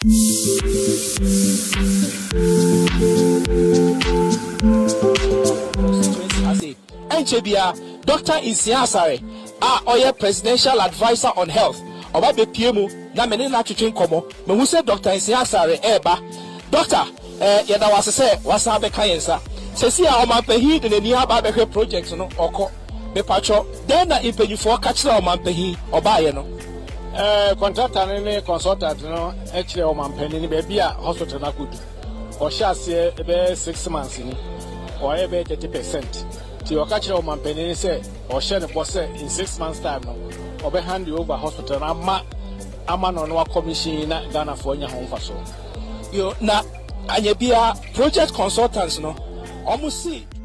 Dr. Insi Asare, our presidential advisor on health, oba BPMU, na meni na chuchu nkomo, me who say Dr. Insi Asare, eba, Doctor, yada wasese, wasabe kayensa, sesi ya omanpehi, dine niya babekwe projects, no, oko, me pacho, dena ipe yufo, kachila omanpehi, oba ye no. Contractor nene, consultant, no, actually omanpehi, ni bebia hospital na kudu, osha siye, ebe 6 months, ni, or ebe 30%. Your catcher or man penny say, or share the boss in 6 months' time, or be hand you over hospital. I'm on our commission Ghana for your home for so. You now, and you be a project consultants, no, almost see.